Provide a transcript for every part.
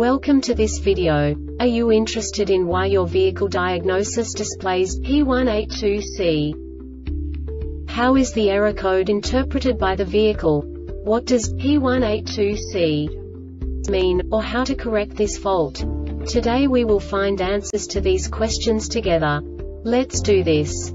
Welcome to this video. Are you interested in why your vehicle diagnosis displays P182C? How is the error code interpreted by the vehicle? What does P182C mean, or how to correct this fault? Today we will find answers to these questions together. Let's do this.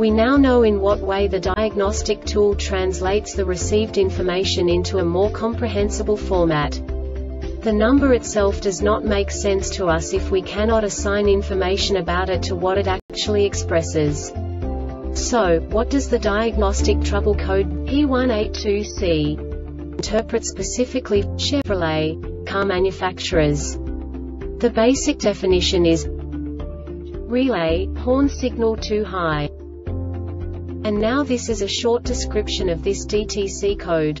We now know in what way the diagnostic tool translates the received information into a more comprehensible format. The number itself does not make sense to us if we cannot assign information about it to what it actually expresses. So, what does the diagnostic trouble code P182C interpret specifically for Chevrolet car manufacturers? The basic definition is relay, horn signal too high. And now this is a short description of this DTC code.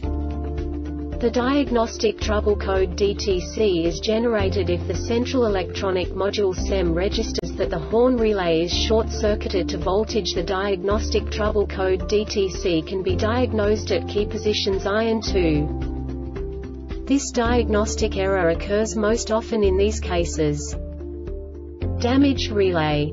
The diagnostic trouble code DTC is generated if the central electronic module CEM registers that the horn relay is short-circuited to voltage. The diagnostic trouble code DTC can be diagnosed at key positions I and II. This diagnostic error occurs most often in these cases: damaged relay.